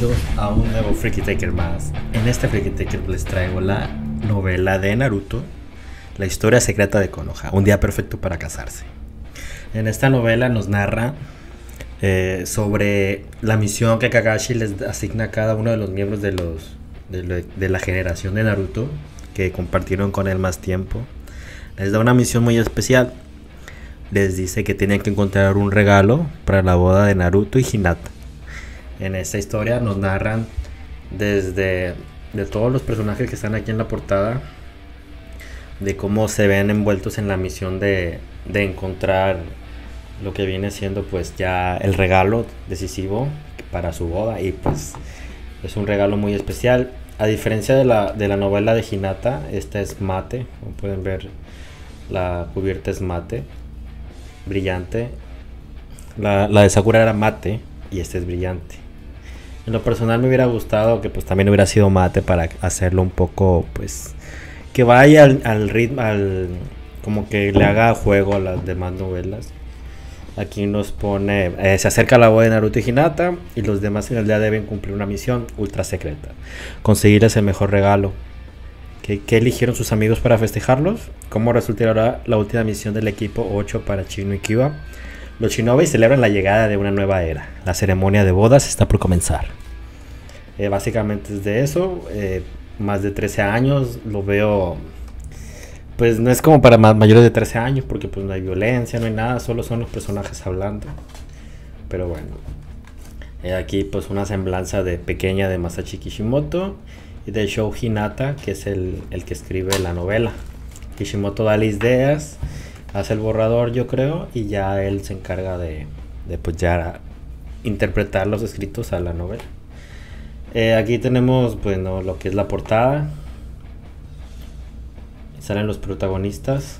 bienvenidos a un nuevo FRIKITAKER más. En este FRIKITAKER les traigo la novela de Naruto, la historia secreta de Konoha, un día perfecto para casarse. En esta novela nos narra sobre la misión que Kakashi les asigna a cada uno de los miembros de la generación de Naruto, que compartieron con él más tiempo. Les da una misión muy especial. Les dice que tienen que encontrar un regalo para la boda de Naruto y Hinata. En esta historia nos narran de todos los personajes que están aquí en la portada, de cómo se ven envueltos en la misión de encontrar lo que viene siendo pues ya el regalo decisivo para su boda. Y pues es un regalo muy especial. A diferencia de la novela de Hinata, esta es mate, como pueden ver la cubierta es mate, brillante. La de Sakura era mate y este es brillante. En lo personal me hubiera gustado que pues también hubiera sido mate para hacerlo un poco pues que vaya al ritmo, como que le haga juego a las demás novelas. Aquí nos pone, se acerca la boda de Naruto y Hinata y los demás en el día deben cumplir una misión ultra secreta: conseguirles el mejor regalo. ¿Qué eligieron sus amigos para festejarlos? ¿Cómo resultará la última misión del equipo 8 para Shino y Kiba? Los shinobi celebran la llegada de una nueva era. La ceremonia de bodas está por comenzar. Básicamente es de eso. Más de 13 años lo veo. Pues no es como para mayores de 13 años, porque pues no hay violencia, no hay nada, solo son los personajes hablando. Pero bueno, aquí pues una semblanza de pequeña de Masashi Kishimoto y de Shou Hinata, que es el que escribe la novela. Kishimoto da las ideas, hace el borrador yo creo, y ya él se encarga de pues ya interpretar los escritos a la novela. Aquí tenemos bueno lo que es la portada. Salen los protagonistas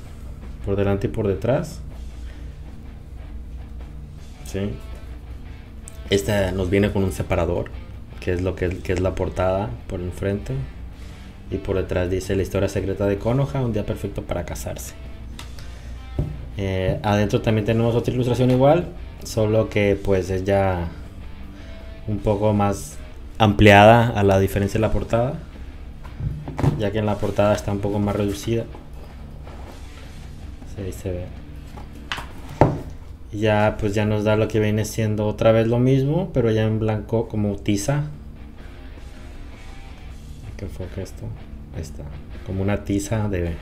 por delante y por detrás. ¿Sí? Este nos viene con un separador, que es lo que es la portada por enfrente. Y por detrás dice la historia secreta de Konoha, un día perfecto para casarse. Adentro también tenemos otra ilustración igual, solo que pues es ya un poco más ampliada a la diferencia de la portada, ya que en la portada está un poco más reducida. Ahí se ve. Ya pues ya nos da lo que viene siendo otra vez lo mismo, pero ya en blanco como tiza. ¿Qué enfoca esto? Ahí está, como una tiza de.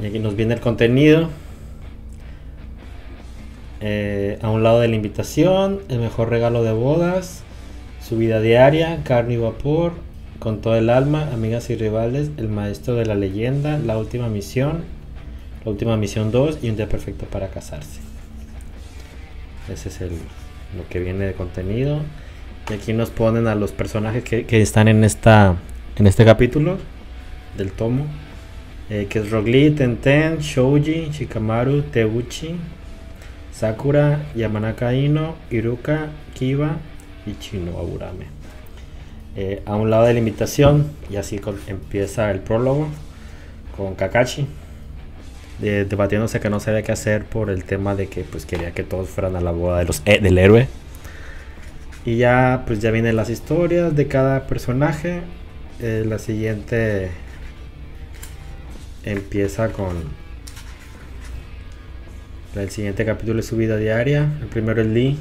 Y aquí nos viene el contenido. A un lado de la invitación, el mejor regalo de bodas, su vida diaria, carne y vapor, con todo el alma, amigas y rivales, el maestro de la leyenda, la última misión 2 y un día perfecto para casarse. Ese es lo que viene de contenido. Y aquí nos ponen a los personajes que están en este capítulo del tomo, que es Rock Lee, Tenten, Shouji, Shikamaru, Teuchi, Sakura, Yamanaka Ino, Iruka, Kiba y Shino Aburame. A un lado de la invitación, y así empieza el prólogo con Kakashi debatiéndose que no sabía qué hacer por el tema de que pues quería que todos fueran a la boda del héroe. Y ya pues ya vienen las historias de cada personaje. La siguiente empieza con el siguiente capítulo de su vida diaria. El primero es Lee.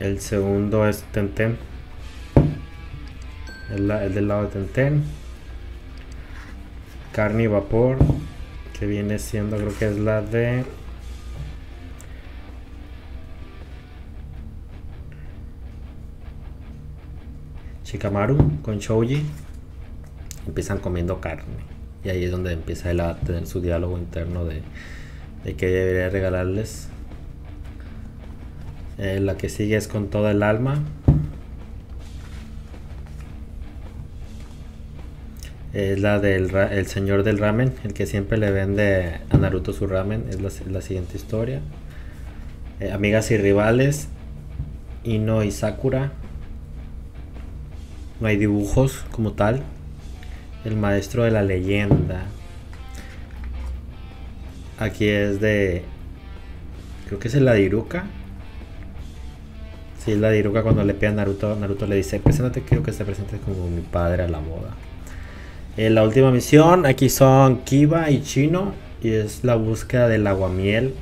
El segundo es Tenten, el del lado de Tenten. Carne y vapor, que viene siendo, creo que es la de Shikamaru con Choji. Empiezan comiendo carne y ahí es donde empieza él a tener su diálogo interno de que debería regalarles. La que sigue es con todo el alma. Es la del señor del ramen, el que siempre le vende a Naruto su ramen. Es la siguiente historia. Amigas y rivales, Ino y Sakura. No hay dibujos como tal. El maestro de la leyenda. Aquí es de... creo que es la de Iruka. Sí, la de Iruka cuando le pega a Naruto, Naruto le dice: preséntate, quiero que te presentes como mi padre a la boda. La última misión, aquí son Kiba y Chino, y es la búsqueda del aguamiel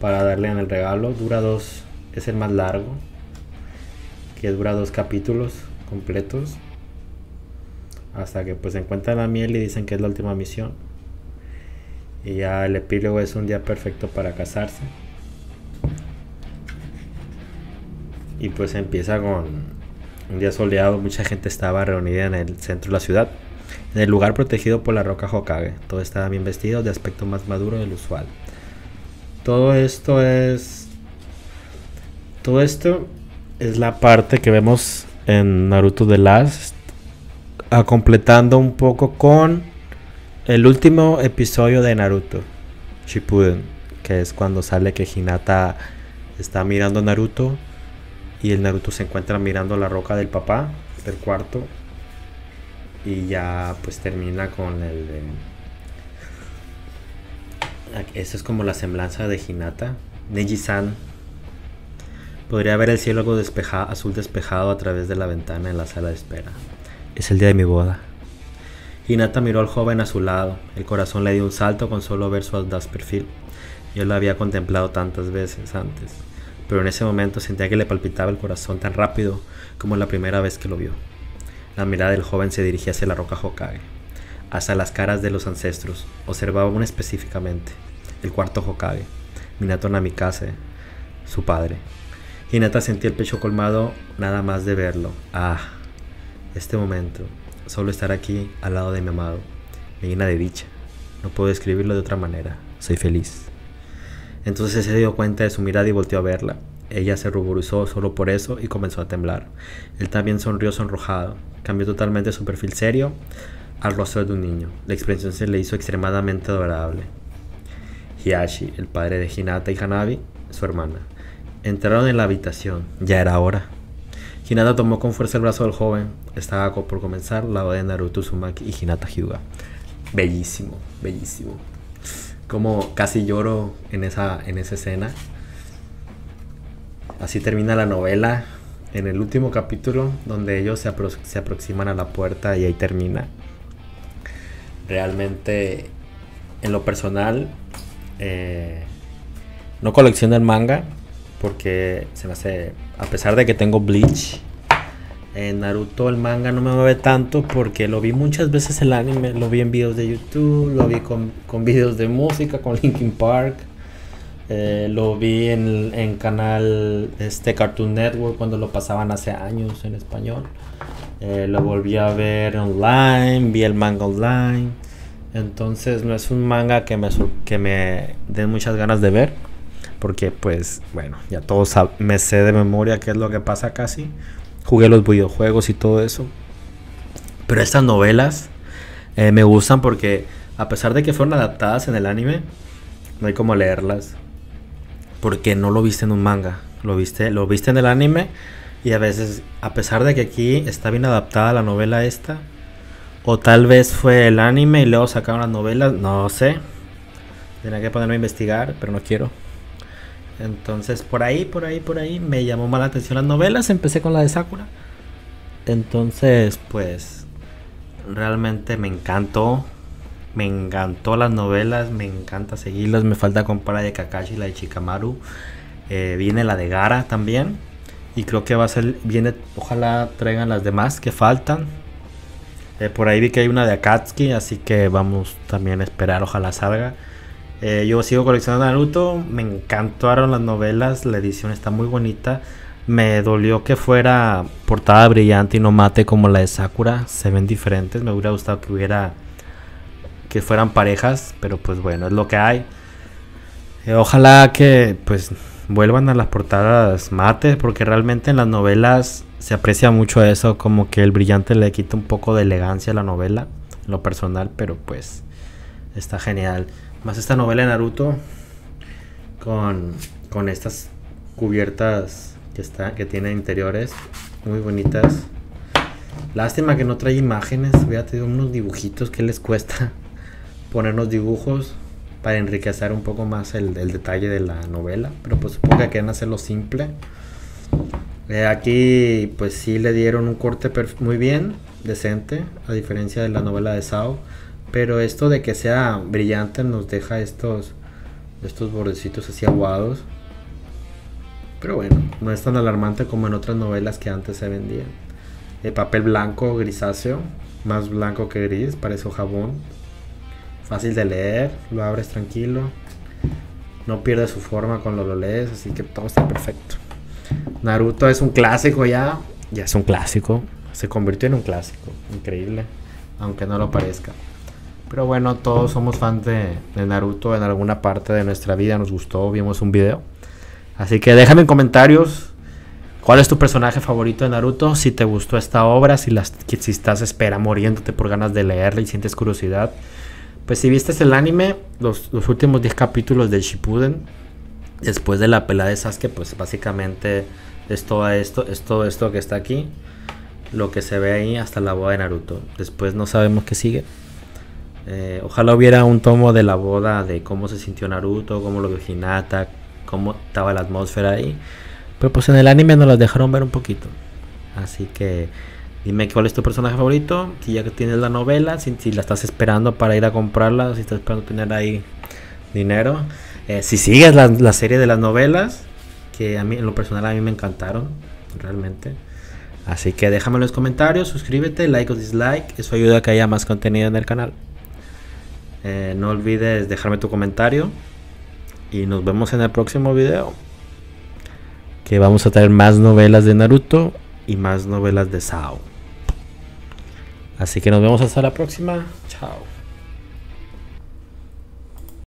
para darle en el regalo. Dura dos, es el más largo, que dura 2 capítulos completos, hasta que pues encuentran la miel y dicen que es la última misión. Y ya el epílogo es un día perfecto para casarse. Y pues empieza con un día soleado, mucha gente estaba reunida en el centro de la ciudad, en el lugar protegido por la roca Hokage. Todos estaban bien vestidos, de aspecto más maduro del usual. Todo esto es la parte que vemos en Naruto The Last, completando un poco con el último episodio de Naruto Shippuden, que es cuando sale que Hinata está mirando a Naruto y el Naruto se encuentra mirando la roca del papá, del cuarto, y ya pues termina con el... Esa es como la semblanza de Hinata. Neji-san podría ver el cielo algo despejado, azul despejado a través de la ventana en la sala de espera. Es el día de mi boda. Hinata miró al joven a su lado. El corazón le dio un salto con solo ver su audaz perfil. Yo lo había contemplado tantas veces antes, pero en ese momento sentía que le palpitaba el corazón tan rápido como la primera vez que lo vio. La mirada del joven se dirigía hacia la roca Hokage, hasta las caras de los ancestros. Observaba una específicamente, el cuarto Hokage, Minato Namikaze, su padre. Hinata sentía el pecho colmado nada más de verlo. Ah, este momento, solo estar aquí al lado de mi amado, me llena de dicha. No puedo describirlo de otra manera, soy feliz. Entonces se dio cuenta de su mirada y volteó a verla. Ella se ruborizó solo por eso y comenzó a temblar. Él también sonrió sonrojado. Cambió totalmente su perfil serio al rostro de un niño. La expresión se le hizo extremadamente adorable. Hiashi, el padre de Hinata y Hanabi, su hermana, entraron en la habitación. Ya era hora. Hinata tomó con fuerza el brazo del joven. Estaba por comenzar la boda de Naruto Uzumaki y Hinata Hyuga. Bellísimo, bellísimo. Como casi lloro en esa escena. Así termina la novela, en el último capítulo, donde ellos se aproximan a la puerta, y ahí termina. Realmente, en lo personal, no colecciono el manga, porque se me hace, a pesar de que tengo Bleach, Naruto el manga no me mueve tanto, porque lo vi muchas veces el anime, lo vi en videos de YouTube, lo vi con videos de música, con Linkin Park. Lo vi en canal Cartoon Network cuando lo pasaban hace años en español. Lo volví a ver online, vi el manga online. Entonces no es un manga que me den muchas ganas de ver, porque pues bueno, ya todos me sé de memoria qué es lo que pasa casi. Jugué los videojuegos y todo eso. Pero estas novelas me gustan porque, a pesar de que fueron adaptadas en el anime, no hay como leerlas, porque no lo viste en un manga, lo viste en el anime. Y a veces, a pesar de que aquí está bien adaptada la novela esta, o tal vez fue el anime y luego sacaron las novelas, no sé, tendría que ponerme a investigar, pero no quiero. Entonces por ahí me llamó más la atención las novelas, empecé con la de Sakura. Entonces pues realmente me encantó las novelas, me encanta seguirlas. Me falta comprar la de Kakashi y la de Shikamaru. Viene la de Gaara también, y creo que va a ser, ojalá traigan las demás que faltan. Por ahí vi que hay una de Akatsuki, así que vamos también a esperar, ojalá salga. Yo sigo coleccionando Naruto, me encantaron las novelas, la edición está muy bonita. Me dolió que fuera portada brillante y no mate como la de Sakura, se ven diferentes. Me hubiera gustado que hubiera... que fueran parejas, pero pues bueno, es lo que hay. Ojalá que pues vuelvan a las portadas mates, porque realmente en las novelas se aprecia mucho eso, como que el brillante le quita un poco de elegancia a la novela, en lo personal, pero pues está genial. Más esta novela de Naruto con estas cubiertas que tiene interiores muy bonitas. Lástima que no trae imágenes, hubiera tenido unos dibujitos, que les cuesta ponernos dibujos para enriquecer un poco más el detalle de la novela, pero pues supongo que quieren hacerlo simple. Aquí pues sí le dieron un corte muy bien, decente, a diferencia de la novela de Sao. Pero esto de que sea brillante nos deja estos bordecitos así aguados. Pero bueno, no es tan alarmante como en otras novelas que antes se vendían. El papel blanco grisáceo, más blanco que gris, parece jabón. Fácil de leer, lo abres tranquilo. No pierde su forma cuando lo lees, así que todo está perfecto. Naruto es un clásico ya. Ya es un clásico. Se convirtió en un clásico, increíble, aunque no lo parezca. Pero bueno, todos somos fans de Naruto en alguna parte de nuestra vida. Nos gustó, vimos un video. Así que déjame en comentarios cuál es tu personaje favorito de Naruto, si te gustó esta obra, si estás muriéndote por ganas de leerla y sientes curiosidad. Pues si viste el anime, los últimos 10 capítulos del Shippuden, después de la pelea de Sasuke, pues básicamente es todo esto que está aquí, lo que se ve ahí hasta la boda de Naruto. Después no sabemos qué sigue. Ojalá hubiera un tomo de la boda, de cómo se sintió Naruto, cómo lo vio Hinata, cómo estaba la atmósfera ahí. Pero pues en el anime nos las dejaron ver un poquito. Así que dime cuál es tu personaje favorito, si ya que tienes la novela, si la estás esperando para ir a comprarla, si estás esperando tener ahí dinero. Si sigues la serie de las novelas, que a mí en lo personal a mí me encantaron, realmente. Así que déjame en los comentarios, suscríbete, like o dislike, eso ayuda a que haya más contenido en el canal. No olvides dejarme tu comentario y nos vemos en el próximo video, que vamos a traer más novelas de Naruto y más novelas de Sao. Así que nos vemos hasta la próxima. Chao.